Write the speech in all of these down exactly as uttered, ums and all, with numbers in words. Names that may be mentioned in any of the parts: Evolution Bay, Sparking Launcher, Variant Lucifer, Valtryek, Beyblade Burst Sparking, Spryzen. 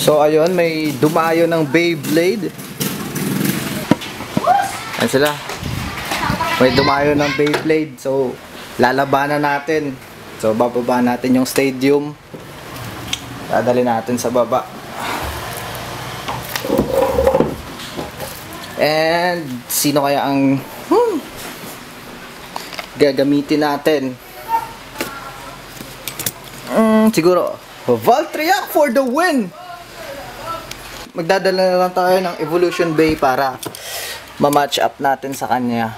So ayun, may dumayo ng Beyblade. Ayan sila. May dumayo ng Beyblade. So lalabanan natin. So bababa natin yung stadium. Dadali natin sa baba. And sino kaya ang hmm, gagamitin natin? Mm, siguro Valtryek for the win! Magdadala na lang tayo ng Evolution Bay para ma-match up natin sa kanya.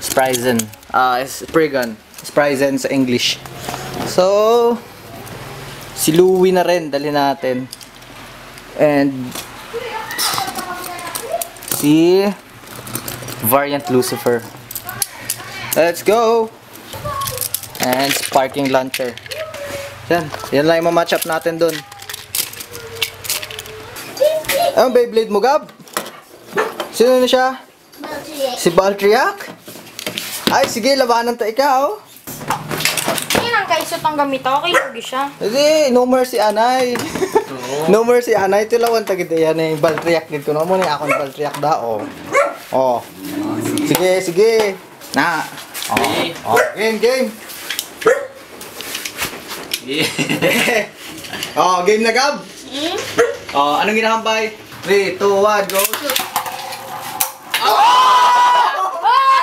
Spryzen. Ah, uh, Spryzen. Spryzen sa English. So, si Louie na rin. Dali natin. And, si Variant Lucifer. Let's go! And Sparking Launcher. Yan. Yan lang yung ma-match up natin dun. Ang Beyblade mo, Gab? Sino na siya? Valtryek. Si Valtryek? Ay, sige, labanan tayo ikaw. Hindi lang kaisot ang gamito. Okay, sige siya. Hindi, no mercy, anay. No mercy, anay. Ito lang ang tagito yan eh. Valtryek dito na muna. Ako ng Valtryek da, oh. Oh. Sige, sige. Na. Oh. Oh. Game, game. Yeah. Oh, game na, Gab? Mm. Oh, anong ginakambay? three, two, one, go! Shoot! Oh! Oh! Oh! Oh!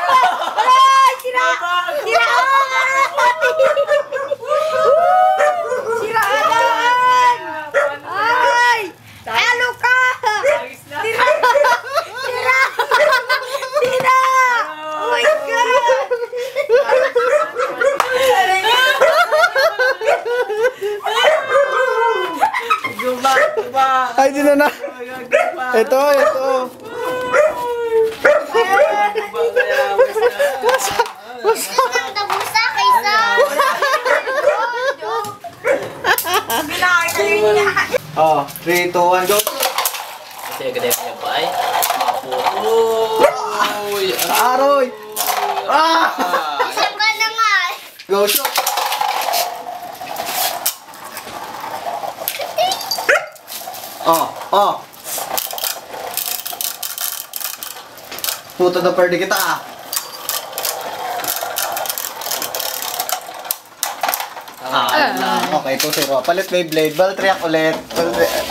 Sira! Sira! Siraan! Ay! Talo ka! Sira! Sira! Sira! Oh my God! Ay, di na na. Ito, ito. Wasak, wasak. Nabusak, isa. Oh, three, two, one, go. Kasi agad yung nabay. Uy, aroy. Isip ka na nga. Go, shoot. Oh, oh. Puto na pwede kita ah. Ah, uh. Okay, two zero. Palit may blade. Valtryek ulit.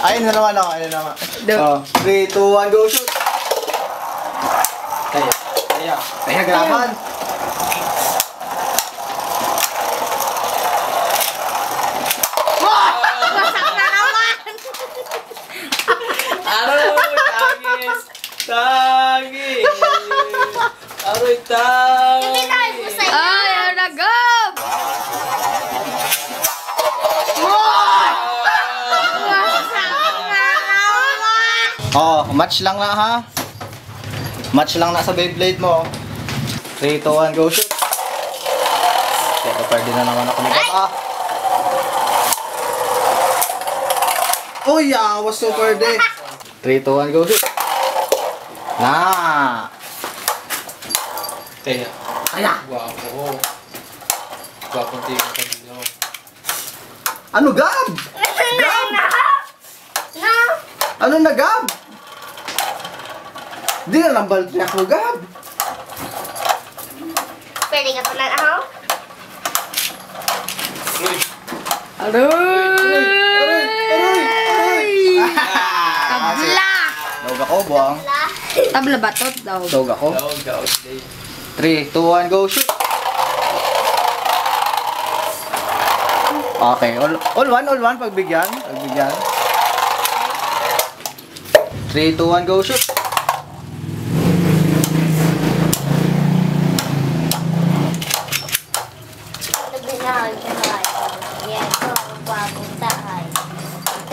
Ayun na naman ako, ayun na naman. Oh, three, two, one, go, shoot! Kaya, kaya. Kaya, graban! Tangi! Aroy, tangi! Hindi tayo busay na! Ay, ayun na, go! Oh, match lang na ha! Match lang na sa Beyblade mo! three, two, one, go shoot! Teka, pwede na naman ako nito. Ah! Uy, awas ko pwede! three, two, one, go shoot! Nah. Kaya. Kaya. Guwapo. Guwapo tingin ka nyo. Ano, Gab? Gab? No. Ano na, Gab? Di na lang Valtryek mo, Gab. Pwede ka tunan ako? Aroy! Aroy! Aroy! Aroy! Kabla! Daog ako, buwang. Tabla batot daw. Daog ako. three, two, one, go, shoot! Okay, all, all one, all one, pagbigyan. Pagbigyan. three, two, one, go, shoot!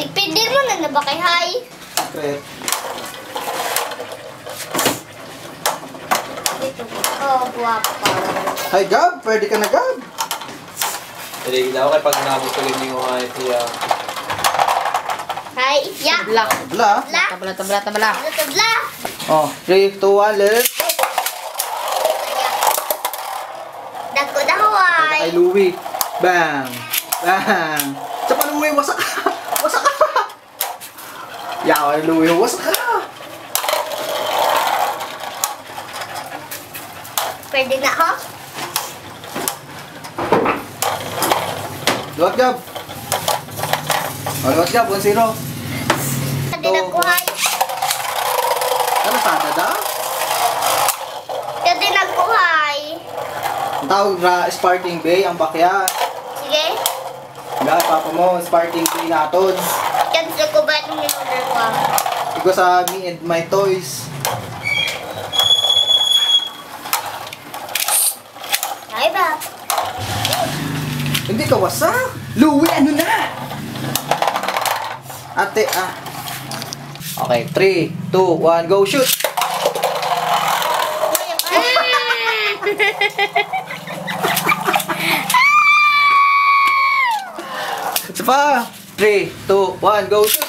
Nagpindir mo na na ba kay Hai? Secret. Oh, guwapo pa. Hi, Gab! Pwede ka na, Gab! Pwede ka na, pag nabutuloy niyo nga ito yan. Hi, yeah! Tabla! Tabla! Tabla, tabla, tabla! Tabla! Oh, three, two, one, let's go! Dako, dako, ay! Ay, Louie! Bang! Bang! Sa paluwi, wasak! Ja, hallo jongens. Ben je naar af? Dood job. Oh, dood job, one zero. Hindi nagkuhay. Ano sa dada? Hindi nagkuhay. Ang tawag na Sparking Bay, ang bakya. Sige. Hindi, papa mo, Sparking Bay natin. Hindi ko ba't in-order ko? Because uh, me and my toys. Ay ba? Hindi ka wasak. Louie, ano na? Ate, ah. Okay, three, two, one, go, shoot! Isa pa! three, two, one, go, shoot!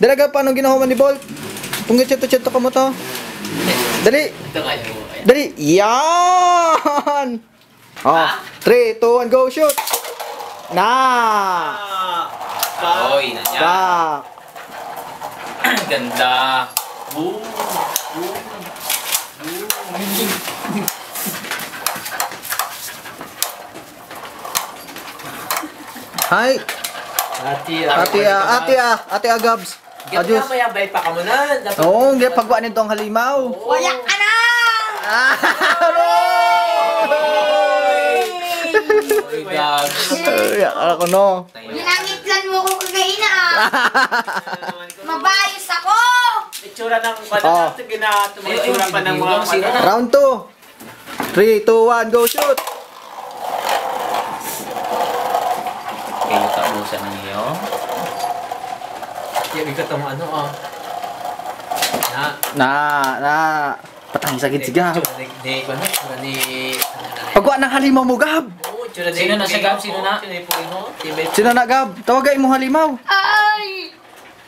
Dalaga, paano ginawa ni Bolt? Kung gachito-chito ka mo to. Dali! Dali! Yan! Oh, three, two, one, go, shoot! Na! Oy, na niya! Ganda! Boom! Boom! Boom! Hi! Ate, ate, ate, ate, Agabs! Gano'n mo yung baypa ka mo na? Oo, hindi pagwaan nito ang halimaw. Wala ka na! Aroy! Wala ka na. Ginangitlan mo ko kagaina ah! Mabayos ako! Itsura ng pala natin ginatumay. Itsura pa ng mga pala. Round two. three, two, one, go shoot! Kayo tausan niyo. Ya, ikot mo ano ah. Na, na, na. Patang sakit siga. Di ko na, ni. Pagwa nang halimaw mo gab. Oo, sino na sa gab, sino na? Sino na gab? Tawagay mo halimaw. Ay!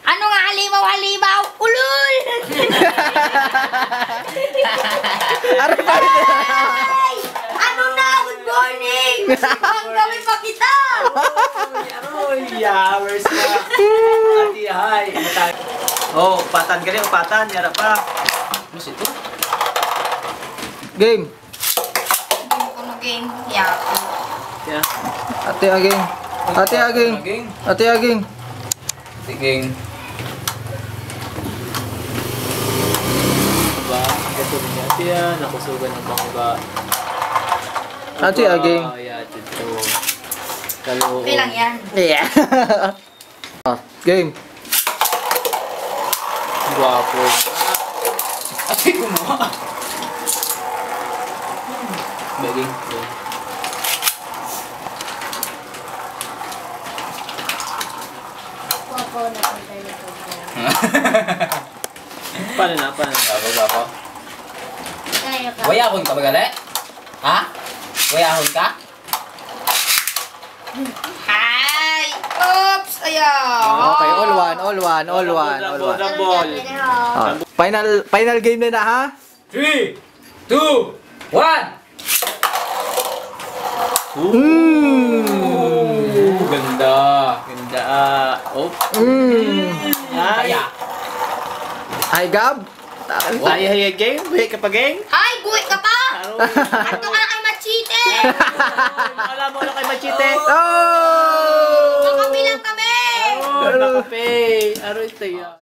Ano nga halimaw, halimaw? Ulul. Arapay. Ano na, good morning. Ang dami pa kita. Oh, yeah, where's the Hi, patay. Oh, patan ka rin, patan, yara pa. Ano ito? Game. Game ko na game. Yeah. Yeah. Ate aging. Ate aging. Ate aging. Ate aging. Ba, ito din ate, nakusugan ng bangga. Ate aging. Yeah, ito. Kaloo. Bilang yan. Yeah. Oh, game. Guwapo. Ate, gumawa. Baging. Guwapo na kung tayo ito. Paano na? Paano na? Guwapo? Wayahon ka ba gali? Ha? Wayahon ka? Hi! Oops! Ayaw! Okay, all one, all one, all one, all one. Oh, final, final game na na ha? three, two, one! Mmm! Ganda! Ganda ah! Mmm! Hi! Hi, Gab! Hi, hi, game! Buhay ka pa, game! Hi! Buhay ka pa! Ato ka na kay Machite! Wala mo na kay Machite! Oh! Nakapilang kami! Nakapi! Aroy tayo.